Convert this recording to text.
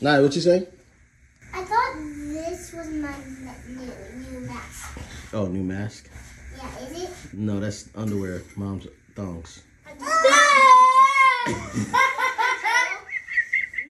Naya, what you say? I thought this was my new mask. Oh, new mask? Yeah, is it? No, that's underwear. Mom's thongs.